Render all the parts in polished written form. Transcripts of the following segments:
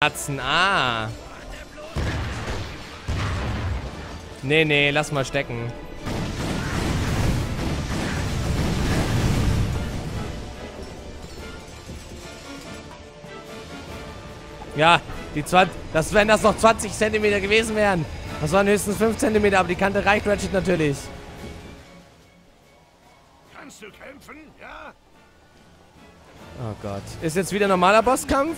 Herzen. Ah. Nee, nee, lass mal stecken. Ja, die 20, das wären das noch 20 Zentimeter gewesen wären. Das waren höchstens 5 Zentimeter, aber die Kante reicht Ratchet natürlich. Kannst du kämpfen? Ja. Oh Gott. Ist jetzt wieder normaler Bosskampf?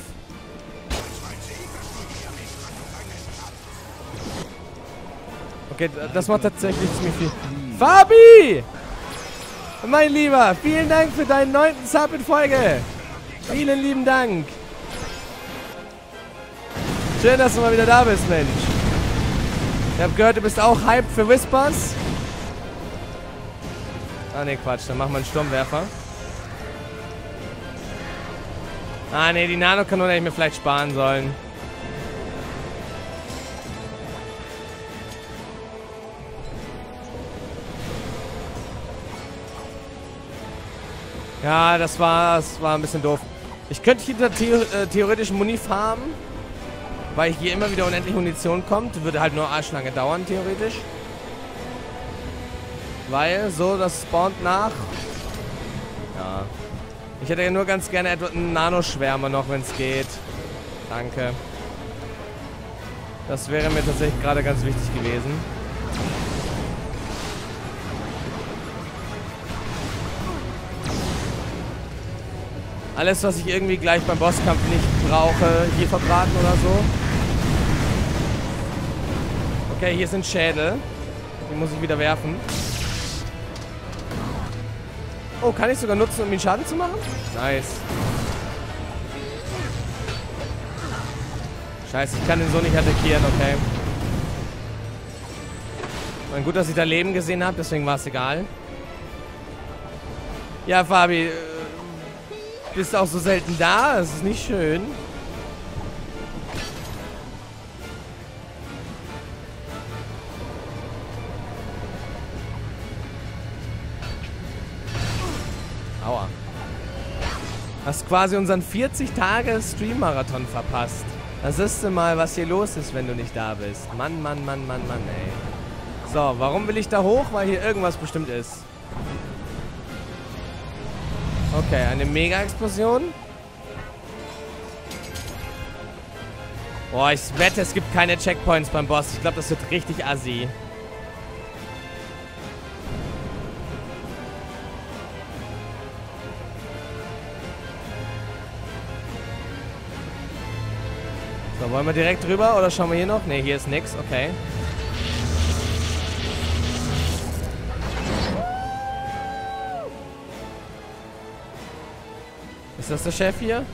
Okay, das macht tatsächlich ziemlich viel. Fabi! Mein Lieber, vielen Dank für deinen 9. Sub in Folge. Vielen lieben Dank. Schön, dass du mal wieder da bist, Mensch. Ich habe gehört, du bist auch hyped für Whispers. Ah, ne, Quatsch. Dann machen wir einen Sturmwerfer. Ah, ne, die Nanokanone hätte ich mir vielleicht sparen sollen. Ja, das war ein bisschen doof. Ich könnte hier theoretisch Muni farmen, weil hier immer wieder unendlich Munition kommt. Würde halt nur arschlange dauern, theoretisch. Weil, so, das spawnt nach. Ja. Ich hätte ja nur ganz gerne etwa einen Nanoschwärmer noch, wenn es geht. Danke. Das wäre mir tatsächlich gerade ganz wichtig gewesen. Alles, was ich irgendwie gleich beim Bosskampf nicht brauche, hier verbraten oder so. Okay, hier sind Schädel. Die muss ich wieder werfen. Oh, kann ich sogar nutzen, um ihn Schaden zu machen? Nice. Scheiße, ich kann den so nicht attackieren, okay. Mein gut, dass ich da Leben gesehen habe, deswegen war es egal. Ja, Fabi, bist auch so selten da, das ist nicht schön. Aua. Hast quasi unseren 40-Tage-Stream-Marathon verpasst. Da siehst du mal, was hier los ist, wenn du nicht da bist. Mann, Mann, Mann, Mann, Mann, ey. So, warum will ich da hoch? Weil hier irgendwas bestimmt ist. Okay, eine Mega-Explosion. Boah, ich wette, es gibt keine Checkpoints beim Boss. Ich glaube, das wird richtig assi. So, wollen wir direkt rüber oder schauen wir hier noch? Ne, hier ist nix. Okay. Ist das der Chef hier?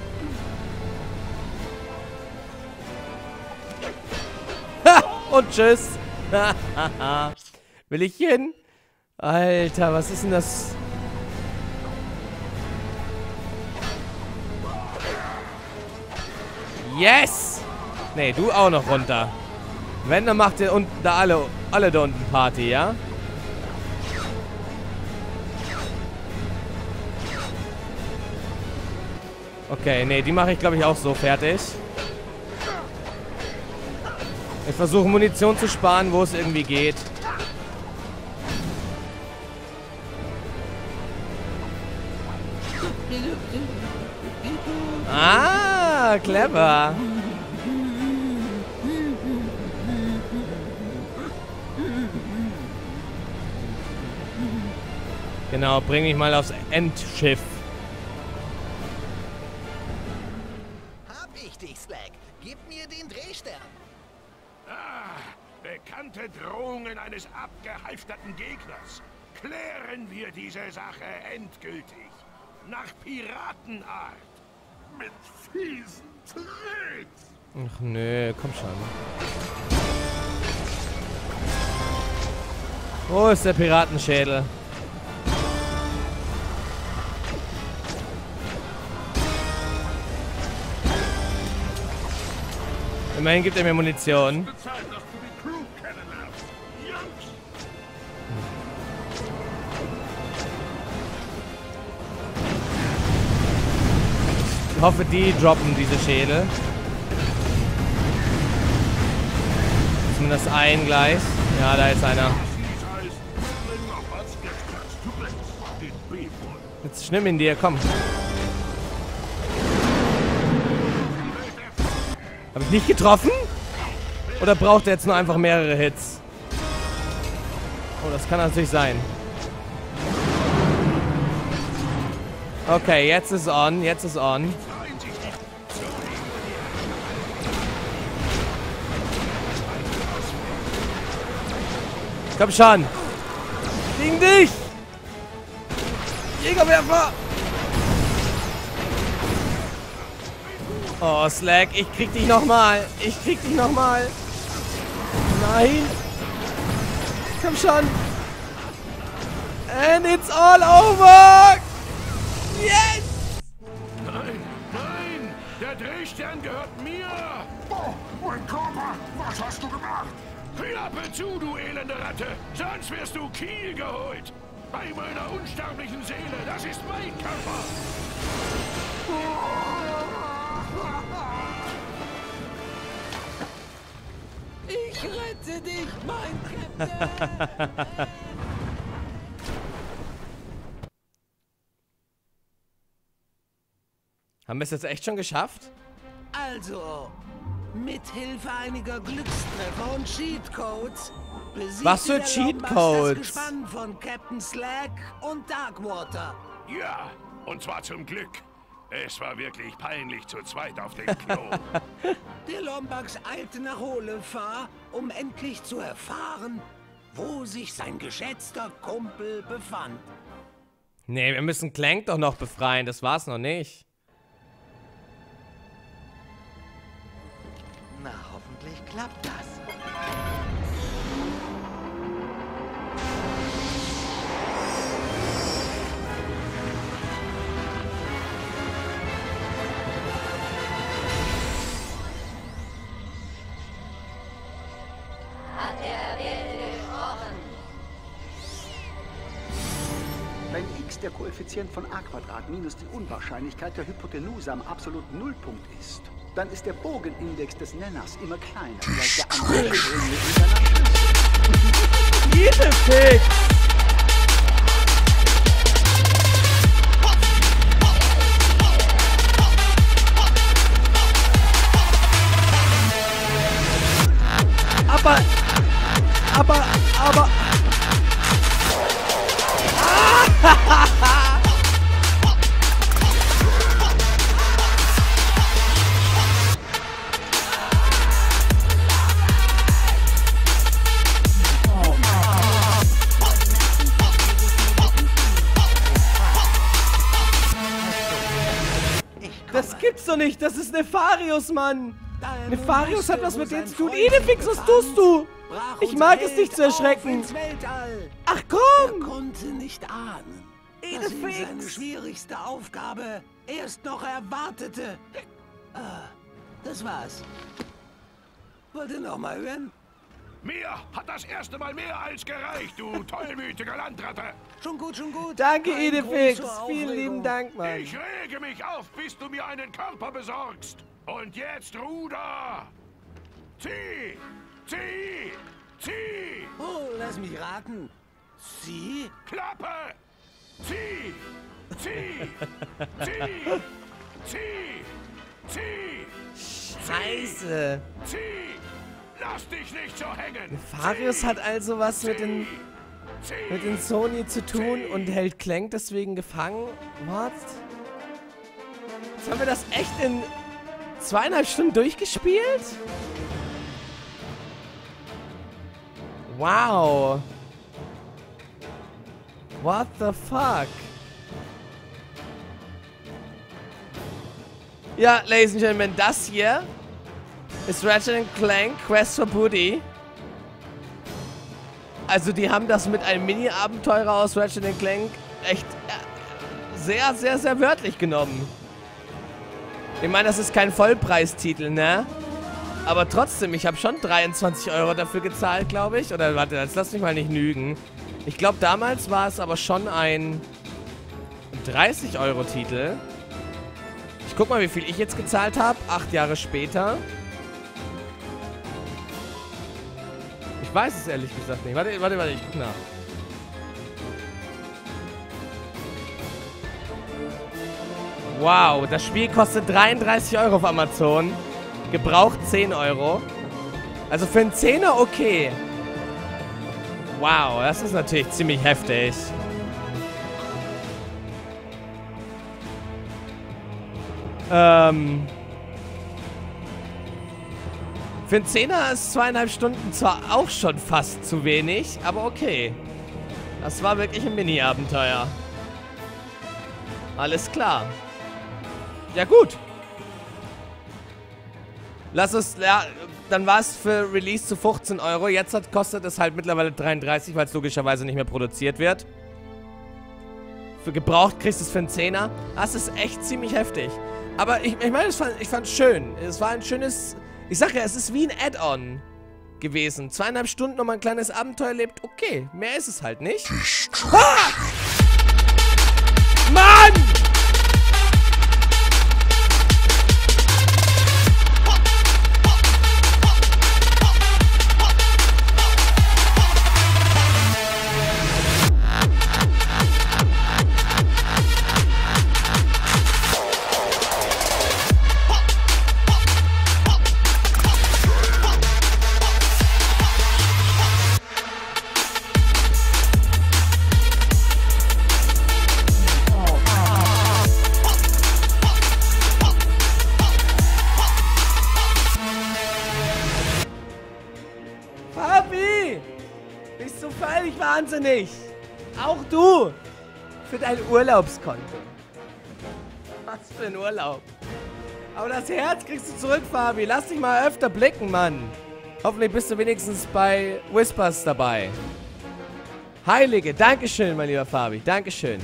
Ha! Und tschüss! Will ich hin? Alter, was ist denn das? Yes! Nee, du auch noch runter. Wenn, dann macht ihr unten da alle da unten Party, ja? Okay, nee, die mache ich, glaube ich, auch so fertig. Ich versuche, Munition zu sparen, wo es irgendwie geht. Ah, clever. Genau, bring mich mal aufs Endschiff. Slack, gib mir den Drehstern. Ah, bekannte Drohungen eines abgehalfterten Gegners. Klären wir diese Sache endgültig. Nach Piratenart. Mit fiesen Tritt. Ach nö, komm schon. Wo ist der Piratenschädel? Immerhin gibt er mir Munition. Ich hoffe, die droppen diese Schädel. zumindest ein Gleis. Ja, da ist einer. Jetzt schnimm ihn dir, komm. Habe ich nicht getroffen? Oder braucht er jetzt nur einfach mehrere Hits? Oh, das kann natürlich sein. Okay, jetzt ist on, jetzt ist on. Komm schon! Gegen dich! Jägerwerfer! Oh, Slack, ich krieg dich nochmal! Ich krieg dich nochmal! Nein! Komm schon! And it's all over! Yes! Nein, nein! Der Drehstern gehört mir! Oh, mein Körper! Was hast du gemacht? Klappe zu, du elende Ratte! Sonst wirst du Kiel geholt! Bei meiner unsterblichen Seele, das ist mein Körper! Ich rette dich, mein Captain! Haben wir es jetzt echt schon geschafft? Also... Mithilfe einiger Glückstreffer und Cheatcodes besiegt das Gespann von Captain Slack und Darkwater. Ja, und zwar zum Glück. Es war wirklich peinlich zu zweit auf dem Klo. Der Lombax eilte nach Holefahr, um endlich zu erfahren, wo sich sein geschätzter Kumpel befand. Nee, wir müssen Clank doch noch befreien, das war's noch nicht. Na, hoffentlich klappt das. Hat der Erwählte gesprochen? Wenn x der Koeffizient von a² minus die Unwahrscheinlichkeit der Hypotenuse am absoluten Nullpunkt ist, dann ist der Bogenindex des Nenners immer kleiner. Edelfix! Aber... doch nicht, das ist Nefarious, Mann. Nefarious hat was mit denen zu tun. Edelfix, was tust du? Ich mag es nicht zu erschrecken. Ach komm! Er konnte nicht ahnen, dass ihn seine schwierigste Aufgabe erst noch erwartete. Das war's. Wollt ihr noch mal hören? Mir hat das erste Mal mehr als gereicht, du tollwütiger Landratte. Schon gut, schon gut. Danke, Edelfix. Vielen lieben Dank, Mann. Ich rege mich auf, bis du mir einen Körper besorgst. Und jetzt Ruder. Zieh, zieh, zieh. Oh, lass mich raten. Zieh. Klappe. Zieh, zieh, zieh, zieh, zieh. Scheiße. Zieh. Lass dich nicht so hängen! Nefarious hat also was mit den Sony zu tun und hält Clank deswegen gefangen. What? Jetzt haben wir das echt in 2,5 Stunden durchgespielt? Wow! What the fuck? Ja, Ladies and Gentlemen, das hier ist Ratchet and Clank Quest for Booty. Also die haben das mit einem Mini-Abenteurer aus Ratchet and Clank echt sehr, sehr, sehr wörtlich genommen. Ich meine, das ist kein Vollpreistitel, ne? Aber trotzdem, ich habe schon 23 € dafür gezahlt, glaube ich. Oder warte, jetzt lass mich mal nicht lügen. Ich glaube, damals war es aber schon ein 30-Euro-Titel. Ich guck mal, wie viel ich jetzt gezahlt habe. 8 Jahre später. weiß es ehrlich gesagt nicht. Warte, ich guck nach. Wow, das Spiel kostet 33 € auf Amazon. Gebraucht 10 €. Also für einen Zehner okay. Wow, das ist natürlich ziemlich heftig. Für einen Zehner ist 2,5 Stunden zwar auch schon fast zu wenig, aber okay. Das war wirklich ein Mini-Abenteuer. Alles klar. Ja gut. Lass uns, ja, dann war es für Release zu 15 €. Jetzt kostet es halt mittlerweile 33, weil es logischerweise nicht mehr produziert wird. Für gebraucht kriegst du es für einen Zehner. Das ist echt ziemlich heftig. Aber ich meine, ich fand es schön. Es war ein schönes, ich sag ja, es ist wie ein Add-on gewesen. 2,5 Stunden nochmal ein kleines Abenteuer erlebt. Okay, mehr ist es halt nicht. Ah! Mann! Wahnsinnig! Auch du! Für dein Urlaubskonto. Was für ein Urlaub. Aber das Herz kriegst du zurück, Fabi. Lass dich mal öfter blicken, Mann. Hoffentlich bist du wenigstens bei Whispers dabei. Heilige, Dankeschön, mein lieber Fabi. Dankeschön.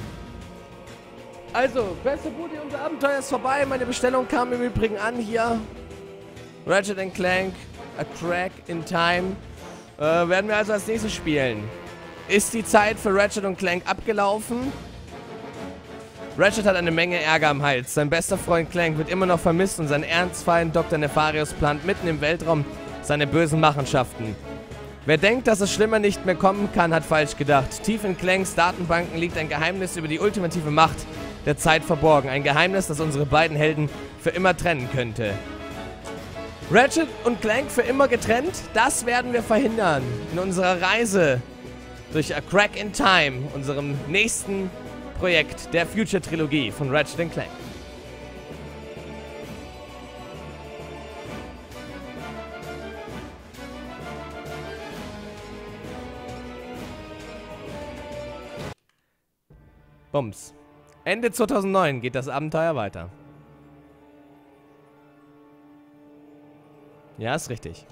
Also, beste Bude, unser Abenteuer ist vorbei. Meine Bestellung kam im Übrigen an hier. Ratchet and Clank, A Crack in Time. Werden wir also als nächstes spielen. Ist die Zeit für Ratchet und Clank abgelaufen? Ratchet hat eine Menge Ärger am Hals. Sein bester Freund Clank wird immer noch vermisst und sein Erzfeind Dr. Nefarious plant mitten im Weltraum seine bösen Machenschaften. Wer denkt, dass es schlimmer nicht mehr kommen kann, hat falsch gedacht. Tief in Clanks Datenbanken liegt ein Geheimnis über die ultimative Macht der Zeit verborgen. Ein Geheimnis, das unsere beiden Helden für immer trennen könnte. Ratchet und Clank für immer getrennt? Das werden wir verhindern in unserer Reise durch A Crack in Time, unserem nächsten Projekt der Future-Trilogie von Ratchet & Clank. Bums. Ende 2009 geht das Abenteuer weiter. Ja, ist richtig.